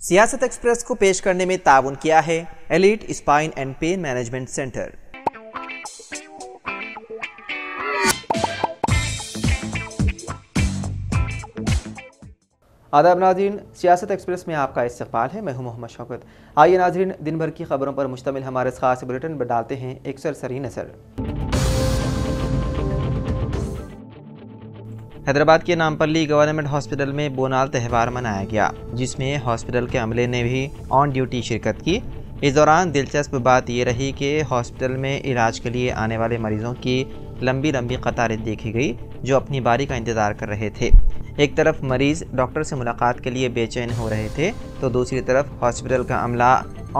सियासत एक्सप्रेस को पेश करने में ताउन किया है elite spine and pain management centre. आदाब नाज़रीन, सियासत एक्सप्रेस में आपका इस्तकबाल है। मैं हूं मोहम्मद शौकत। आइए नाज़रीन, दिन भर की खबरों पर मुश्तमिल हमारे इस खास बुलेटिन पर डालते हैं एक सरसरी नज़र। हैदराबाद के नामपल्ली गवर्नमेंट हॉस्पिटल में बोनाल त्यौहार मनाया गया, जिसमें हॉस्पिटल के अमले ने भी ऑन ड्यूटी शिरकत की। इस दौरान दिलचस्प बात यह रही कि हॉस्पिटल में इलाज के लिए आने वाले मरीजों की लंबी लंबी कतारें देखी गई, जो अपनी बारी का इंतज़ार कर रहे थे। एक तरफ मरीज़ डॉक्टर से मुलाकात के लिए बेचैन हो रहे थे, तो दूसरी तरफ हॉस्पिटल का अमला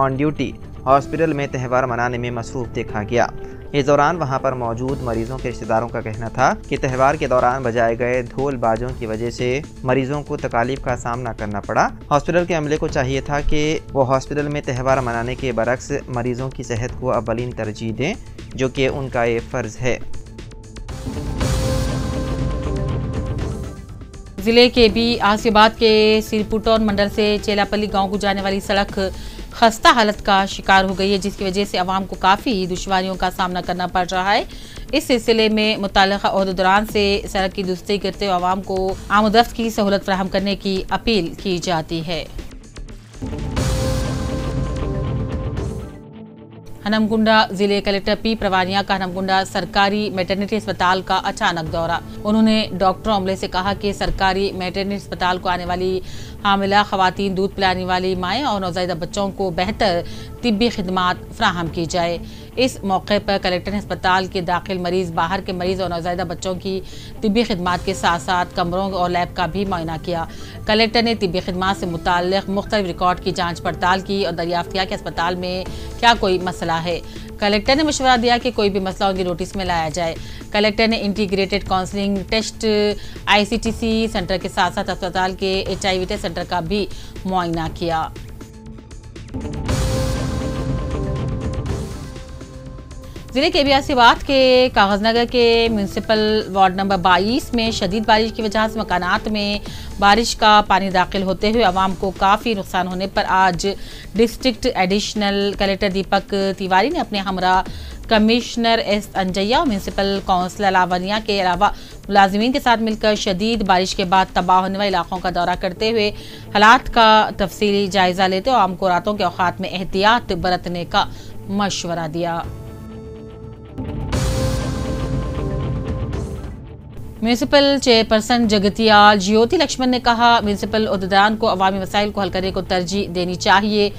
ऑन ड्यूटी हॉस्पिटल में त्यौहार मनाने में मसरूफ़ देखा गया। इस दौरान वहां पर मौजूद मरीजों के रिश्तेदारों का कहना था कि त्यौहार के दौरान बजाए गए ढोल बाजों की वजह से मरीजों को तकलीफ का सामना करना पड़ा। हॉस्पिटल के अमले को चाहिए था कि वो हॉस्पिटल में त्यौहार मनाने के बरक्स मरीजों की सेहत को अव्वलीन तरजीह दें, जो कि उनका ये फर्ज है। जिले के भी आसियाबाद के सिरपुटौन मंडल से चेलापल्ली गाँव को जाने वाली सड़क खस्ता हालत का शिकार हो गई है, जिसकी वजह से आवाम को काफ़ी दुश्वारियों का सामना करना पड़ रहा है। इस सिलसिले में मुतल्लिक़ा अहदेदारान से सड़क की दुरुस्ती करते हुए आवाम को आमदरफ़्त की सहूलत फराहम करने की अपील की जाती है। हनमकुंडा जिले कलेक्टर पी प्रवानिया का हनमकुंडा सरकारी मैटरनिटी अस्पताल का अचानक दौरा। उन्होंने डॉक्टरों अमले से कहा कि सरकारी मैटरनिटी अस्पताल को आने वाली हामिला खवातीन, दूध पिलाने वाली माएँ और नवजायदा बच्चों को बेहतर तिब्बी खिदमात फ्राहम की जाए। इस मौके पर कलेक्टर ने अस्पताल के दाखिल मरीज, बाहर के मरीज और नवजायदा बच्चों की तिब्बी खिदमात के साथ साथ कमरों और लैब का भी मुआयना किया। कलेक्टर ने तिब्बी खिदमात से मुताल्लिक़ मुख्तलिफ रिकॉर्ड की जाँच पड़ताल की और दरियाफ्त किया कि अस्पताल में क्या कोई मसला है। कलेक्टर ने मशवरा दिया कि कोई भी मसला उनकी नोटिस में लाया जाए। कलेक्टर ने integrated counselling test ICTC centre के साथ साथ अस्पताल के एचआईवी टेस्ट सेंटर का भी मुआयना किया। जिले के आसियाबाद के कागजनगर के म्यूनसिपल वार्ड नंबर 22 में शदीद बारिश की वजह से मकानात में बारिश का पानी दाखिल होते हुए आवाम को काफ़ी नुकसान होने पर आज district additional collector Deepak Tiwari ने अपने हमरा कमिश्नर एस अंजैया और म्यूनसिपल काउंसलर लावनिया के अलावा मुलाजमीन के साथ मिलकर शदीद बारिश के बाद तबाह होने वाले इलाकों का दौरा करते हुए हालात का तफसीली जायज़ा लेते हुए आम को रातों के औकात में एहतियात बरतने का मशवरा दिया। म्यूनसिपल चेयरपर्सन जगतियाल ज्योति लक्ष्मण ने कहा, म्यूनसिपल अहदेदारान को अवामी मसाइल को हल करने को तरजीह देनी चाहिए।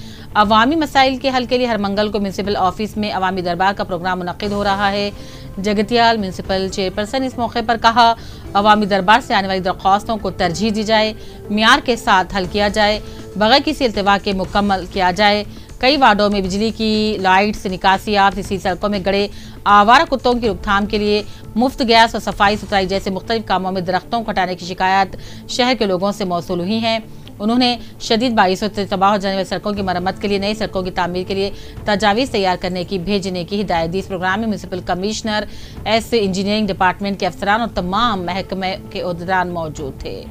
अवामी मसाइल के हल के लिए हर मंगल को म्यूनसिपल ऑफिस में अवामी दरबार का प्रोग्राम मुनक़िद हो रहा है। जगतियाल म्यूनसिपल चेयरपर्सन इस मौके पर कहा, अवामी दरबार से आने वाली दरख्वास्तों को तरजीह दी जाए, म्यार के साथ हल किया जाए, बगैर किसी अल्तवा के मुकम्मल किया जाए। कई वार्डों में बिजली की लाइट्स निकासी, आप इसी सड़कों में गड़े आवारा कुत्तों की रोकथाम के लिए मुफ्त गैस और सफाई सुथराई जैसे मुख्तलिफ कामों में दरख्तों को हटाने की शिकायत शहर के लोगों से मौसूल हुई है। उन्होंने शदीद बारिशों से तबाह हो जाने वाली सड़कों की मरम्मत के लिए नई सड़कों की तामीर के लिए तजावीज़ तैयार करने की भेजने की हिदायत दी। इस प्रोग्राम में municipal commissioner S, engineering department के अफसरान और तमाम महकमे के अहदेदारान मौजूद थे।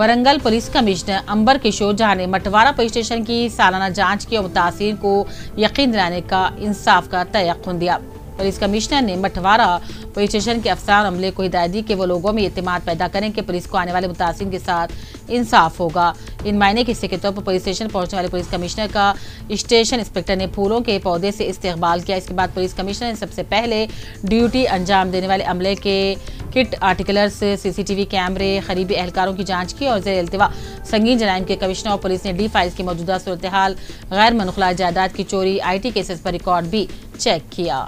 वरंगल पुलिस कमिश्नर अंबिर किशोर झा ने मटवारा पुलिस स्टेशन की सालाना जांच की और मुतासिर को यकीन दिलाने का इंसाफ का तयक़ुन दिया। पुलिस कमिश्नर ने मटवारा पुलिस स्टेशन के अफसरान अमले को हिदायत दी कि वो लोगों में एतमाद पैदा करें कि पुलिस को आने वाले मुतासिर के साथ इंसाफ होगा। इन मायने के हिस्से के तौर पर पुलिस स्टेशन पहुंचने वाले पुलिस कमिश्नर का स्टेशन इंस्पेक्टर ने फूलों के पौधे से इस्तेमाल किया। इसके बाद पुलिस कमिश्नर ने सबसे पहले ड्यूटी अंजाम देने वाले अमले के किट आर्टिकलर्स, सीसीटीवी कैमरे, करीबी एहलकारों की जांच की और ज़ेर इल्तिवा संगीन जराइम के कमिश्नर और पुलिस ने डी फाइल्स की मौजूदा सूरत हाल, गैर मनखला जायदाद की चोरी, आईटी केसेस पर रिकॉर्ड भी चेक किया।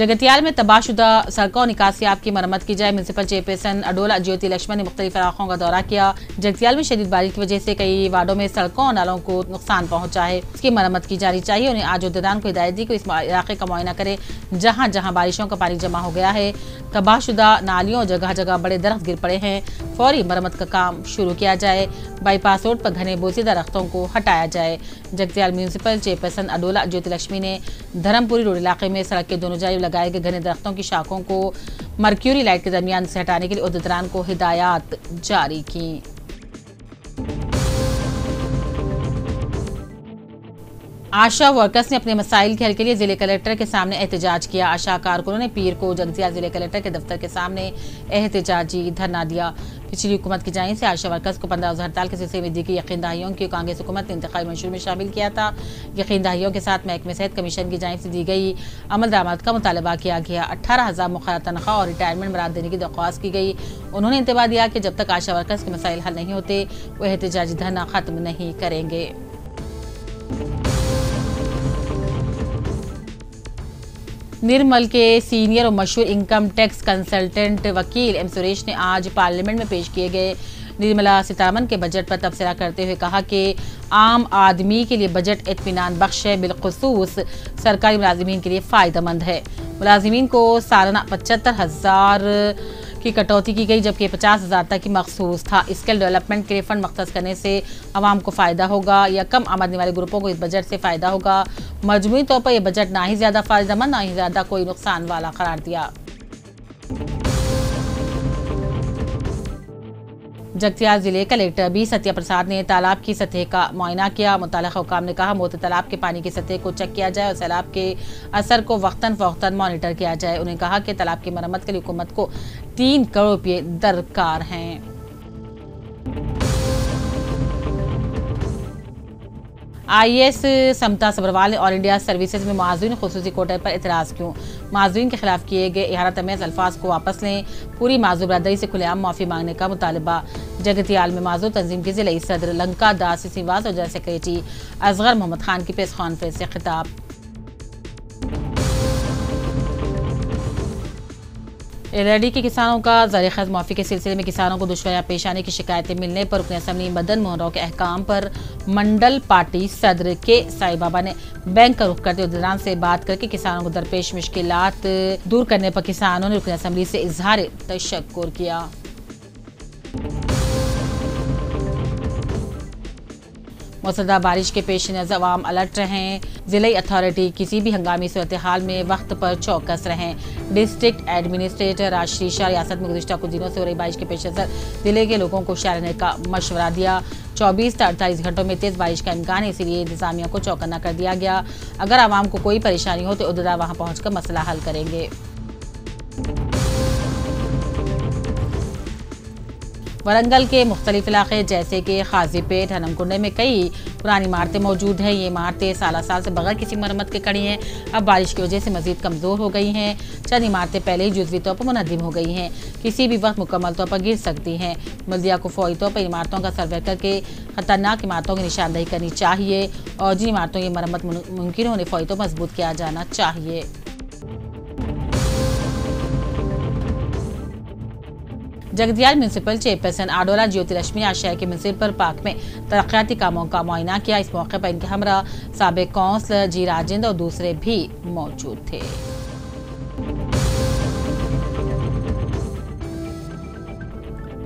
जगतियाल में तबाहशुदा सड़कों निकासियाब की मरम्मत की जाए। म्यूनसिपल चेयरपर्सन अडोला ज्योति लक्ष्मण ने मुख्तलिफ इलाकों का दौरा किया। जगतियाल में शदीद बारिश की वजह से कई वार्डों में सड़कों और नालों को नुकसान पहुंचा है, इसकी मरम्मत की जानी चाहिए। उन्हें आज उद्दान को हिदायत दी कि इस इलाके का मुआयना करें जहाँ जहाँ बारिशों का पानी जमा हो गया है। तबाहशुदा नालियों और जगह जगह बड़े दरख्त गिर पड़े हैं। फौरी मरम्मत का काम शुरू किया जाए। बाईपास रोड पर घने बोसीदा दरख्तों को हटाया जाए। जगतियाल म्यूनिसिपल चेयरपर्सन अडोला ज्योति लक्ष्मी ने धर्मपुरी रोड इलाके में सड़क के दोनों जायब लगाए गए घने दरख्तों की शाखों को मर्क्यूरी लाइट के दरमियान से हटाने के लिए उद्दरान को हिदायत जारी की। आशा वर्कर्स ने अपने मसाइल के हल के लिए जिले कलेक्टर के सामने एहतजाज किया। आशा कारकुनों ने पीर को जगतियाल जिले कलेक्टर के दफ्तर के सामने एहतजाजी धरना दिया। पिछली हुकूमत की जाने से आशा वर्कर्स को 15 रोज़ हड़ताल के सिलसिले में दी गई यकीन दहाइयों की कांग्रेस हुकूमत ने इंतखाबी मंशूर में शामिल किया था। यकीन दहाइयों के साथ महकमे सेहत कमीशन की जाने से दी गई अमल दरामद का मुतालबा किया गया। 18,000 मुखर तनख्वाह और रिटायरमेंट मराद देने की दरख्वास्त की गई। उन्होंने इंतबा दिया कि जब तक आशा वर्कर्स के मसाइल हल नहीं होते वो एहतजाजी धरना खत्म नहीं करेंगे। निर्मल के सीनियर और मशहूर इनकम टैक्स कंसल्टेंट वकील एम सुरेश ने आज पार्लियामेंट में पेश किए गए निर्मला सीतारमन के बजट पर तबसरा करते हुए कहा कि आम आदमी के लिए बजट इत्मीनान बख्श है, बिलखसूस सरकारी मुलाजिमीन के लिए फ़ायदेमंद है। मुलाजिमीन को सालाना 75,000 की कटौती की गई जबकि 50,000 तक की मखसूस था। स्किल डेवलपमेंट के लिए फंड मख्तस करने से आवाम को फ़ायदा होगा या कम आमदनी वाले ग्रुपों को इस बजट से फ़ायदा होगा। मजमूई तौर पर यह बजट ना ही ज़्यादा फ़ायदेमंद ना ही ज़्यादा कोई नुकसान वाला करार दिया। जगतियाल जिले कलेक्टर बी सत्या प्रसाद ने तालाब की सतह का मुआयना किया। मुतल्लिक़ा हुकाम ने कहा मोते तालाब के पानी की सतह को चेक किया जाए और सैलाब के असर को वक्तन फ़ौक्तन मॉनिटर किया जाए। उन्हें कहा कि तालाब की मरम्मत के लिए हुकूमत को 3 करोड़ रुपये दरकार हैं। IAS समता सबरवाल ने ऑल इंडिया सर्विसेज में माज़ून खुसूसी कोटे पर एतराज़ क्यों, माज़ून के खिलाफ किए गए इहारत अमेज़ अल्फाज को वापस लें, पूरी माज़ूर बरादरी से खुलेआम माफ़ी मांगने का मुतालबा। जगतियाल में माज़ूर तंजीम के ज़िले सदर लंका दास श्रीवास और जनरल सेक्रेटरी असगर मोहम्मद खान की प्रेस कॉन्फ्रेंस से खिताब। एलआरडी के किसानों का ज़राख़र्ज़ माफ़ी के सिलसिले में किसानों को दुश्वारियां पेश आने की शिकायतें मिलने पर रुकन असम्बली मदन मोहनराव के अहकाम पर मंडल पार्टी सदर के साई बाबा ने बैंक का रुख करते उद्दरान से बात करके किसानों को दरपेश मुश्किलात दूर करने पर किसानों ने रुकन असम्बली से इजहार तशक्कुर किया। मौसलधार बारिश के पेश नज़र अवाम अलर्ट रहें। ज़िले अथॉरिटी किसी भी हंगामी सूरत हाल में वक्त पर चौकस रहें। डिस्ट्रिक्ट एडमिनिस्ट्रेटर राजश्री शाह रियासत में गुज़िश्ता कुछ दिनों से हो रही बारिश के पेश नज़र ज़िले के लोगों को होशियार रहने का मशवरा दिया। 24 से 48 घंटों में तेज़ बारिश का इम्कान है, इसीलिए इंतजामिया को चौकन्ना कर दिया गया। अगर आवाम को कोई परेशानी हो तो उद्दरा वहाँ पहुँच कर मसला हल करेंगे। वरंगल के मुख्तलिफ इलाके जैसे कि खाजीपेट हनमकुंडे में कई पुरानी इमारतें मौजूद हैं। ये इमारतें साल से बगैर किसी मरम्मत के खड़ी हैं। अब बारिश की वजह से मज़ीद कमज़ोर हो गई हैं। चंद इमारतें पहले ही जुज़वी तौर पर मुनहदिम हो गई हैं, किसी भी वक्त मुकम्मल तौर पर गिर सकती हैं। बल्दिया को फौरी तौर पर इमारतों का सर्वे करके ख़तरनाक इमारतों की निशानदेही करनी चाहिए और जिन इमारतों की मरम्मत मुमकिन होने फौरी तौर पर मजबूत किया जाना चाहिए। जगतियाल म्यूनसिपल चेयरपर्सन आडोला ज्योति लक्ष्मी आशय के म्यूनसिपल पार्क में तरक्याती कामों का मुआयना किया। इस मौके पर इनके हमरा साबिक काउंसलर जी राजेंद्र और दूसरे भी मौजूद थे।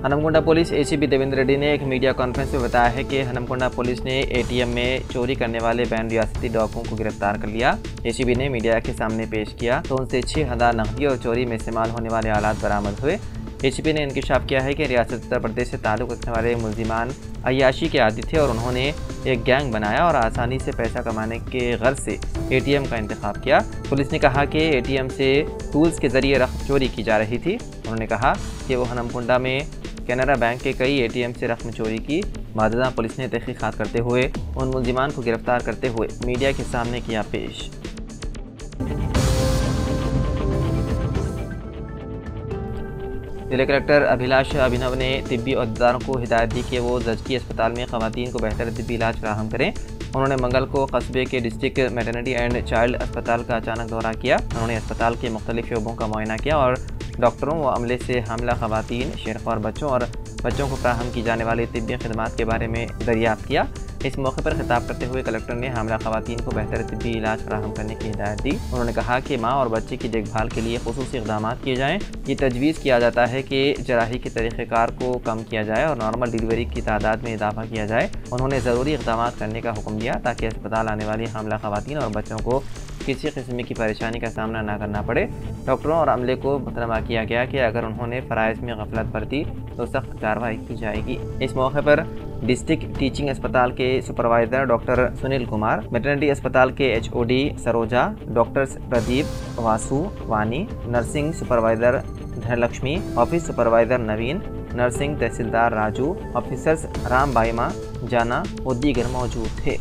हनमकुंडा पुलिस ACP देवेंद्र रेड्डी ने एक मीडिया कॉन्फ्रेंस में बताया है कि हनमकुंडा पुलिस ने ATM में चोरी करने वाले बैंड रियासती डाकुओं को गिरफ्तार कर लिया। ACP ने मीडिया के सामने पेश किया तो उनसे 6,000 नकदी और चोरी में इस्तेमाल होने वाले आलात बरामद हुए। ACP ने इंकशाफ किया है कि रियासत उत्तर प्रदेश से ताल्लुक़ रखने वाले मुलजिमान अय्याशी के आदि थे और उन्होंने एक गैंग बनाया और आसानी से पैसा कमाने के गर्ज से ATM का इंतखाब किया। पुलिस ने कहा कि ATM से टूल्स के ज़रिए रकम चोरी की जा रही थी। उन्होंने कहा कि वो हनमकुंडा में कैनरा बैंक के कई ATM से रकम चोरी की। माददा पुलिस ने तहकीक़ात करते हुए उन मुलजिमान को गिरफ्तार करते हुए मीडिया के सामने किया पेश। जिला कलेक्टर अभिलाष अभिनव ने तिब्बी अहदेदारों को हिदायत दी कि वो जजकी अस्पताल में खवातीन को बेहतर तिब्बी इलाज फ्राहम करें। उन्होंने मंगल को कस्बे के डिस्ट्रिक्ट मैटरनिटी एंड चाइल्ड अस्पताल का अचानक दौरा किया। उन्होंने अस्पताल के मुख्तलिफ शोबों का मुआयना किया और डॉक्टरों व अमले से हामिला खवातीन शेरख्वार बच्चों और बच्चों को फ्राहम की जाने वाली तिब्बी खदमात के बारे में दरियाफ्त किया। इस मौके पर खिताब करते हुए कलेक्टर ने हामला खवातीन को बेहतर तिब्बी इलाज फराहम करने की हिदायत दी। उन्होंने कहा कि माँ और बच्चे की देखभाल के लिए खुसूसी इकदाम किए जाएँ। ये तजवीज़ किया जाता है कि जराही के तरीक़ेकार को कम किया जाए और नॉर्मल डिलीवरी की तादाद में इजाफा किया जाए। उन्होंने ज़रूरी इकदाम करने का हुक्म दिया ताकि अस्पताल आने वाली हामला खवातीन और बच्चों को किसी किस्म की परेशानी का सामना ना करना पड़े। डॉक्टरों और अमले को मुतलमा किया गया कि अगर उन्होंने फ़राइज़ में गफलत बरती तो सख्त कार्रवाई की जाएगी। इस मौके पर डिस्ट्रिक्ट टीचिंग अस्पताल के supervisor doctor Sunil Kumar, maternity अस्पताल के HOD Saroja, doctors Pradeep Vasu Vani, nursing supervisor Dhanalakshmi, office supervisor Naveen, nursing तहसीलदार राजू, ऑफिसर्स रामबाईमा, जाना और दीगर मौजूद थे।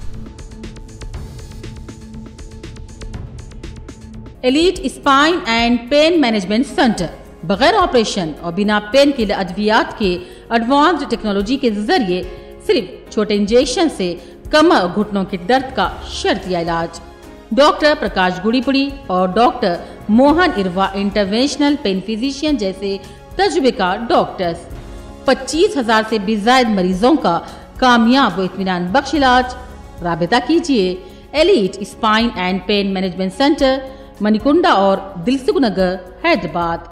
Elite spine and pain management centre बगैर ऑपरेशन और बिना पेन किलर अद्वियात के एडवांस्ड टेक्नोलॉजी के जरिए सिर्फ छोटे इंजेक्शन से कमर घुटनों के दर्द का शर्तिया इलाज। डॉक्टर प्रकाश गुड़ीपुड़ी और doctor Mohan Irva interventional pain physician जैसे तजुर्बेकार डॉक्टर्स 25,000 से बेजायद मरीजों का कामयाब व इत्मीनान बख्श इलाज। राबिता कीजिए elite spine and pain management centre, Manikonda और दिलसुख नगर, हैदराबाद।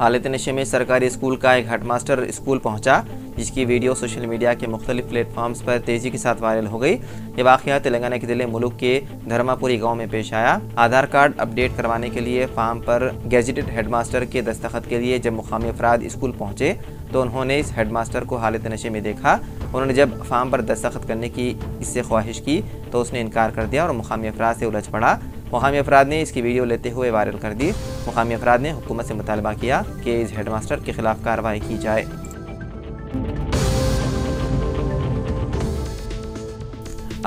हालत नशे में सरकारी स्कूल का एक हेडमास्टर स्कूल पहुंचा, जिसकी वीडियो सोशल मीडिया के मुख्तलिफ प्लेटफॉर्म्स पर तेज़ी के साथ वायरल हो गई। यह वाक़या तेलंगाना के ज़िले मुलुक के धर्मापुरी गांव में पेश आया। आधार कार्ड अपडेट करवाने के लिए फार्म पर गैजेटेड हेडमास्टर के दस्तखत के लिए जब मुकामी अफराद स्कूल पहुँचे तो उन्होंने इस हेडमास्टर को हालत नशे में देखा। उन्होंने जब फार्म पर दस्तखत करने की इससे ख्वाहिश की तो उसने इनकार कर दिया और मुकामी अफराद से उलझ पड़ा। मुकामी अफराद ने इसकी वीडियो लेते हुए वायरल कर दी। मुकामी अफराद ने हुकूमत से मुतालबा किया कि इस हेडमास्टर के खिलाफ कार्रवाई की जाए।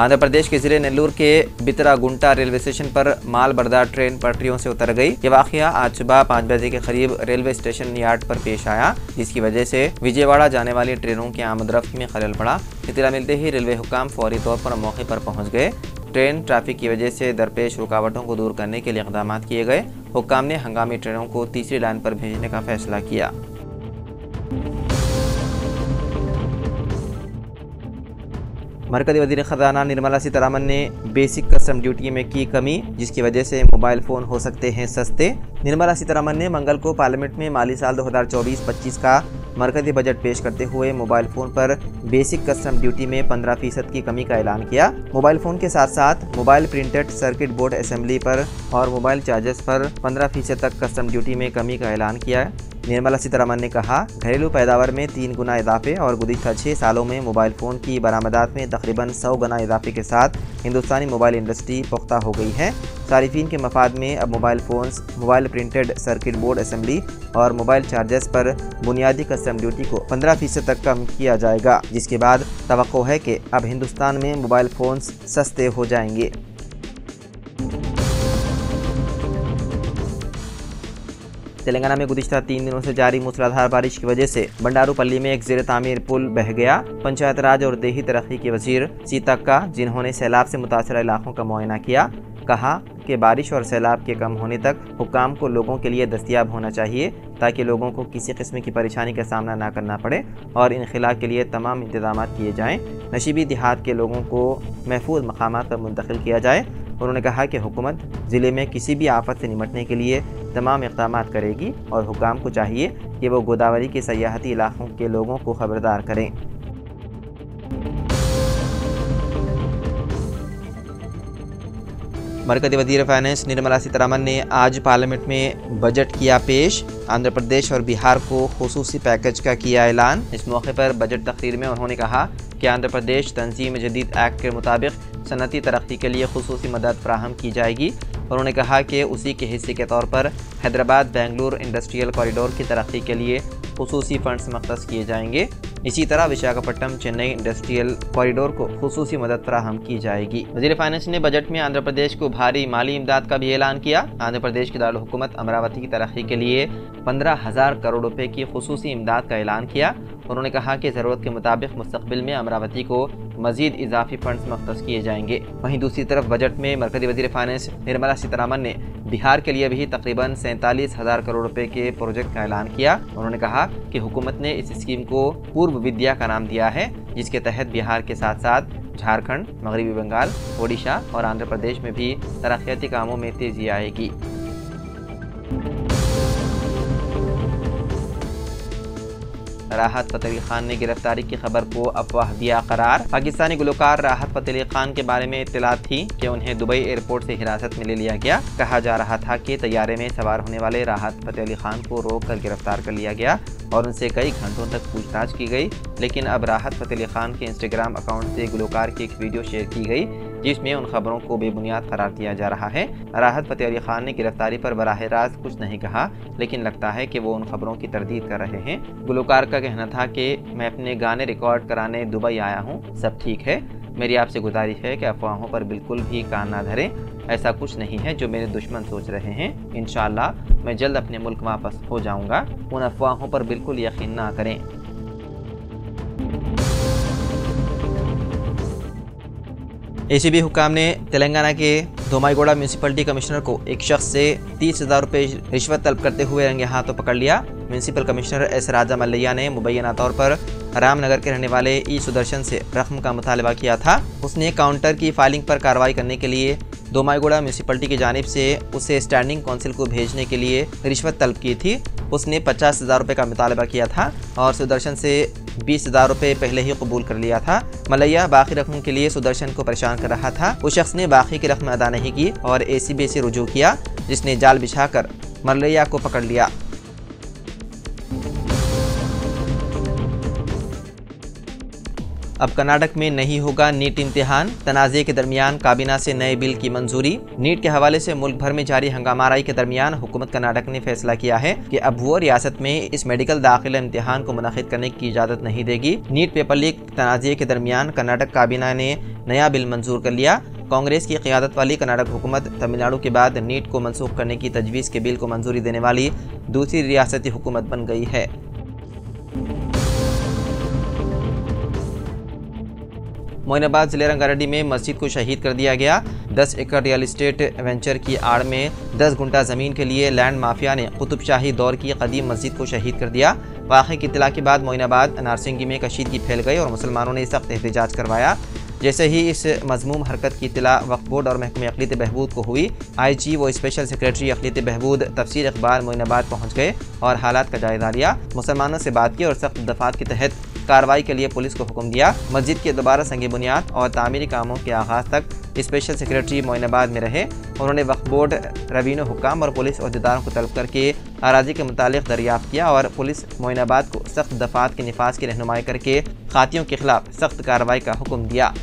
आंध्र प्रदेश के जिले नेल्लूर के बितरागुंटा रेलवे स्टेशन पर माल बर्दार ट्रेन पटरियों से उतर गई। ये वाक़या आज सुबह 5 बजे के करीब रेलवे स्टेशन यार्ड पर पेश आया, जिसकी वजह से विजयवाड़ा जाने वाली ट्रेनों के आमदरफ्त में खलल पड़ा। इत्तला मिलते ही रेलवे हुकाम फौरी तौर पर मौके पर पहुँच गए। ट्रेन ट्रैफिक की वजह से दरपेश रुकावटों को दूर करने के लिए इकदाम किए गए। हुकाम ने हंगामी ट्रेनों को तीसरी लाइन पर भेजने का फैसला किया। मरकजी वज़ीर ख़ज़ाना निर्मला सीतारामन ने बेसिक कस्टम ड्यूटी में की कमी, जिसकी वजह से मोबाइल फ़ोन हो सकते हैं सस्ते। निर्मला सीतारामन ने मंगल को पार्लियामेंट में माली साल 2024-25 का मरकजी बजट पेश करते हुए मोबाइल फ़ोन पर बेसिक कस्टम ड्यूटी में 15% की कमी का ऐलान किया। मोबाइल फ़ोन के साथ साथ mobile printed circuit board assembly पर और मोबाइल चार्जर्स पर 15% तक कस्टम ड्यूटी में कमी का ऐलान किया। निर्मला सीतारामन ने कहा, घरेलू पैदावार में 3 गुना इजाफे और गुज़िश्ता 6 सालों में मोबाइल फ़ोन की बरामदात में तकरीबन 100 गुना इजाफे के साथ हिंदुस्तानी मोबाइल इंडस्ट्री पुख्ता हो गई है। सारिफिन के मफाद में अब mobile phones, mobile printed circuit board assembly और मोबाइल चार्जर्स पर बुनियादी कस्टम ड्यूटी को 15% तक कम किया जाएगा, जिसके बाद तवक्को है कि अब हिंदुस्तान में मोबाइल फ़ोन्स सस्ते हो जाएंगे। तेलंगाना में गुज़िश्ता 3 दिनों से जारी मूसलाधार बारिश की वजह से बंडारूपल्ली में एक ज़ेर तामीर पुल बह गया। पंचायत राज और देही तरक्की के वजीर सीतक्का, जिन्होंने सैलाब से मुतासर इलाकों का मुआयना किया, कहा कि बारिश और सैलाब के कम होने तक हुकाम को लोगों के लिए दस्तियाब होना चाहिए ताकि लोगों को किसी किस्म की परेशानी का सामना ना करना पड़े और इनखला के लिए तमाम इंतजाम किए जाएँ। नशीबी देहात के लोगों को महफूज मकाम पर मुंतकिल किया जाए। उन्होंने कहा कि हुकूमत ज़िले में किसी भी आफत से निपटने के लिए तमाम इक़दाम करेगी और हुकाम को चाहिए कि वो गोदावरी के सयाहती इलाकों के लोगों को खबरदार करें। मरकज़ी वज़ीर फाइनेंस निर्मला सीतारामन ने आज पार्लियामेंट में बजट किया पेश। आंध्र प्रदेश और बिहार को खुसूसी पैकेज का किया ऐलान। इस मौके पर बजट तकरीर में उन्होंने कहा कि आंध्र प्रदेश तंजीम जदीद एक्ट के मुताबिक सनती तरक्की के लिए खुसूसी मदद फराहम की जाएगी। उन्होंने कहा कि उसी के हिस्से के तौर पर हैदराबाद बेंगलुरु इंडस्ट्रियल कॉरिडोर की तरक्की के लिए खुसूसी फंड्स मख्तस किए जाएंगे। इसी तरह विशाखापट्टनम चेन्नई इंडस्ट्रियल कॉरिडोर को खुसूसी मदद फराहम की जाएगी। वज़ीर फाइनेंस ने बजट में आंध्र प्रदेश को भारी माली इमदाद का भी ऐलान किया। आंध्र प्रदेश की दारुल हुकूमत अमरावती की तरक्की के लिए 15,000 करोड़ रुपये की खुसूसी इमदाद का ऐलान किया। उन्होंने कहा कि ज़रूरत के मुताबिक मुस्तकबिल में अमरावती को मजीद इजाफी फंड्स मख्तस किए जाएंगे। वहीं दूसरी तरफ बजट में मरकजी वजीर फाइनेंस निर्मला सीतारामन ने बिहार के लिए भी तकरीबन 47,000 करोड़ रुपए के प्रोजेक्ट का ऐलान किया। उन्होंने कहा कि हुकूमत ने इस स्कीम को पूर्व विद्या का नाम दिया है, जिसके तहत बिहार के साथ साथ झारखंड, मगरबी बंगाल, ओडिशा और आंध्र प्रदेश में भी तरक्याती कामों में तेजी आएगी। राहत फतेह अली खान ने गिरफ्तारी की खबर को अफवाह दिया करार। पाकिस्तानी गुलकार राहत फतेह अली खान के बारे में इत्तला थी कि उन्हें दुबई एयरपोर्ट से हिरासत में ले लिया गया। कहा जा रहा था कि तैयारे में सवार होने वाले राहत फतेह अली खान को रोककर गिरफ्तार कर लिया गया और उनसे कई घंटों तक पूछताछ की गई, लेकिन अब राहत फतेह अली खान के इंस्टाग्राम अकाउंट से गुलकार की एक वीडियो शेयर की गई जिसमें उन खबरों को बेबुनियाद करार दिया जा रहा है। राहत फतेह अली खान ने गिरफ्तारी पर बराह रास्त कुछ नहीं कहा, लेकिन लगता है कि वो उन खबरों की तरदीद कर रहे हैं। गुलकार का कहना था कि मैं अपने गाने रिकॉर्ड कराने दुबई आया हूँ, सब ठीक है। मेरी आपसे गुजारिश है कि अफवाहों पर बिल्कुल भी कान ना धरें, ऐसा कुछ नहीं है जो मेरे दुश्मन सोच रहे हैं। इंशाअल्लाह मैं जल्द अपने मुल्क वापस हो जाऊँगा, उन अफवाहों पर बिल्कुल यकीन ना करें। एसीबी हुकाम ने तेलंगाना के धोमाईगोड़ा म्यूनिसिपलिटी कमिश्नर को एक शख्स से 30,000 रुपये रिश्वत तलब करते हुए रंगे हाथों पकड़ लिया। Municipal commissioner S Raja Mallaiah ने मुबैना तौर पर रामनगर के रहने वाले ई सुदर्शन से रकम का मुतालबा किया था। उसने काउंटर की फाइलिंग पर कार्रवाई करने के लिए धोमाईगोड़ा म्यूनिसिपलिटी की जानिब से उसे स्टैंडिंग काउंसिल को भेजने के लिए रिश्वत तलब की थी। उसने 50,000 रुपये का मुतालबा किया था और सुदर्शन से 20,000 रुपये पहले ही कबूल कर लिया था। मलैया बाकी रकम के लिए सुदर्शन को परेशान कर रहा था। उस शख्स ने बाकी की रकम अदा नहीं की और एसीबी से रुजू किया, जिसने जाल बिछाकर मलैया को पकड़ लिया। अब कर्नाटक में नहीं होगा नीट इम्तिहान। तनाज़े के दरमियान काबीना से नए बिल की मंजूरी। नीट के हवाले से मुल्क भर में जारी हंगामाराई के दरमियान हुकूमत कर्नाटक ने फैसला किया है कि अब वो रियासत में इस मेडिकल दाखिला इम्तिहान को मुनाकिद करने की इजाज़त नहीं देगी। नीट पेपर लीक तनाज़े के दरमियान कर्नाटक काबीना ने नया बिल मंजूर कर लिया। कांग्रेस की क़ियादत वाली कर्नाटक हुकूमत तमिलनाडु के बाद नीट को मनसूख करने की तजवीज़ के बिल को मंजूरी देने वाली दूसरी रियासती हुकूमत बन गई है। मोइनाबाद जिले रंगारेड्डी में मस्जिद को शहीद कर दिया गया। 10 एकड़ रियल इस्टेट वेंचर की आड़ में 10 घंटा ज़मीन के लिए लैंड माफिया ने कुतुबशाही दौर की कदीम मस्जिद को शहीद कर दिया। वाक़े की इतला के बाद मोइनाबाद नारसिंगी में कशीदगी फैल गई और मुसलमानों ने सख्त एहतजाज करवाया। जैसे ही इस मजमूम हरकत की इतला वक्फ बोर्ड और महकमे अक़लियत बहबूद को हुई, IG व स्पेशल सेक्रेटरी अक़लियत बहबूद तफसीर इकबाल मोइनाबाद पहुँच गए और हालात का जायजा लिया। मुसलमानों से बात की और सख्त दफात के तहत कार्रवाई के लिए पुलिस को हुक्म दिया। मस्जिद के दोबारा संगे बुनियाद और तामीरी कामों के आगाज तक स्पेशल सेक्रेटरी मोइनाबाद में रहे। उन्होंने वक्फ बोर्ड, रवीनो हुक्काम और पुलिस अहदेदारों को तलब करके अराजी के मुतालिक दरियाफ्त किया और पुलिस मोइनाबाद को सख्त दफात के निफाज की रहनुमाई करके खातियों के खिलाफ सख्त कार्रवाई का हुक्म दिया।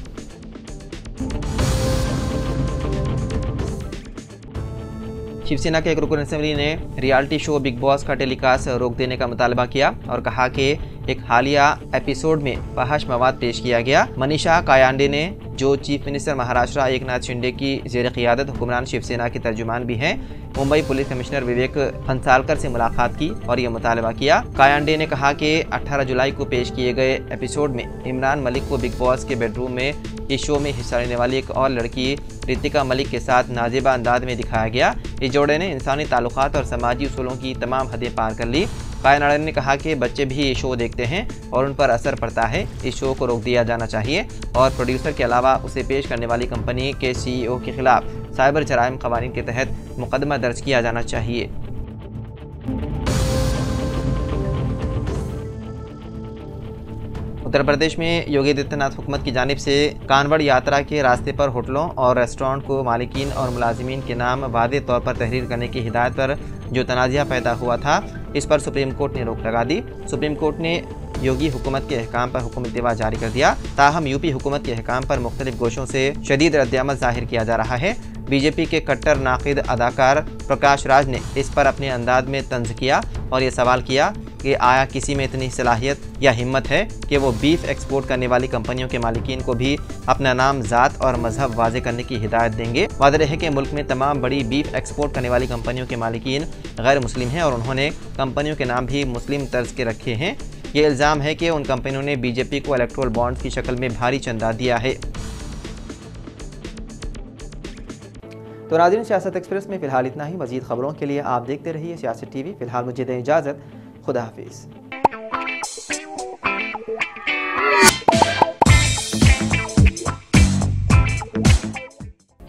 शिवसेना के एक रुकन असेंबली ने रियलिटी शो बिग बॉस का टेलीकास्ट रोक देने का मुतालबा किया और कहा कि एक हालिया एपिसोड में फहाश मवाद पेश किया गया। मनीषा कायांडे ने, जो चीफ मिनिस्टर महाराष्ट्र एक नाथ शिंदे की जेर क़ियादत हुक्मरान शिवसेना की तर्जुमान भी हैं, मुंबई पुलिस कमिश्नर विवेक हंसालकर से मुलाकात की और ये मुतालबा किया। कायांडे ने कहा कि 18 जुलाई को पेश किए गए एपिसोड में इमरान मलिक को बिग बॉस के बेडरूम में इस शो में हिस्सा लेने वाली एक और लड़की रितिका मलिक के साथ नाजेबा अंदाज में दिखाया गया। इस जोड़े ने इंसानी ताल्लुकात और समाजी उसूलों की तमाम हदें पार कर ली। कायनाडन ने कहा कि बच्चे भी ये शो देखते हैं और उन पर असर पड़ता है, इस शो को रोक दिया जाना चाहिए और प्रोड्यूसर के अलावा उसे पेश करने वाली कंपनी के CEO के खिलाफ साइबर जराइम कवानीन के तहत मुकदमा दर्ज किया जाना चाहिए। उत्तर प्रदेश में योगी आदित्यनाथ हुकूमत की जानिब से कांवड़ यात्रा के रास्ते पर होटलों और रेस्टोरेंट को मालिकीन और मुलाजिमीन के नाम वादे तौर पर तहरीर करने की हिदायत पर जो तनाज़ा पैदा हुआ था, इस पर सुप्रीम कोर्ट ने रोक लगा दी। सुप्रीम कोर्ट ने योगी हुकूमत के अहकाम पर हुक्म इत्तवा जारी कर दिया। ताहम यूपी हुकूमत के अहकाम पर मुख्तलिफ गोशों से शदीद रद्दअमल जाहिर किया जा रहा है। बीजेपी के कट्टर नाक़िद अदाकार प्रकाश राज ने इस पर अपने अंदाज में तंज किया और ये सवाल किया कि आया किसी में इतनी सलाहियत या हिम्मत है कि वो बीफ एक्सपोर्ट करने वाली कंपनियों के मालिकीन को भी अपना नाम, ज़ात और मजहब वाजे करने की हिदायत देंगे। वादे है कि मुल्क में तमाम बड़ी बीफ एक्सपोर्ट करने वाली कंपनियों के मालिकीन गैर मुस्लिम हैं और उन्होंने कंपनियों के नाम भी मुस्लिम तर्ज के रखे हैं। ये इल्ज़ाम है कि उन कंपनियों ने बीजेपी को इलेक्ट्रोल बॉन्ड्स की शक्ल में भारी चंदा दिया है। तो नाज़रीन, सियासत एक्सप्रेस में फ़िलहाल इतना ही। मज़ीद खबरों के लिए आप देखते रहिए सियासत टीवी। फ़िलहाल मुझे दें इजाज़त, खुदा हाफिज़।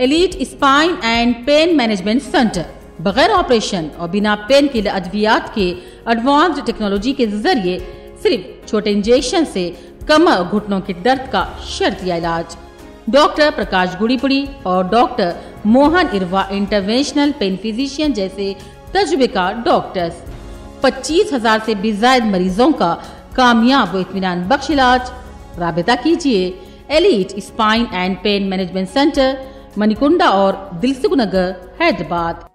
Elite spine and pain management centre बगैर ऑपरेशन और बिना पेन किलर अद्वियात के एडवांस्ड टेक्नोलॉजी के जरिए सिर्फ छोटे इंजेक्शन से कमर घुटनों के दर्द का शर्तिया इलाज। डॉक्टर प्रकाश गुड़ीपुड़ी और doctor Mohan Irva interventional pain physician जैसे तजुर्बेकार डॉक्टर्स 25,000 से बेजायद मरीजों का कामयाब व इत्मीनान बख्श इलाज। राबता कीजिए elite spine and pain management centre, Manikonda और दिलसुख नगर, हैदराबाद।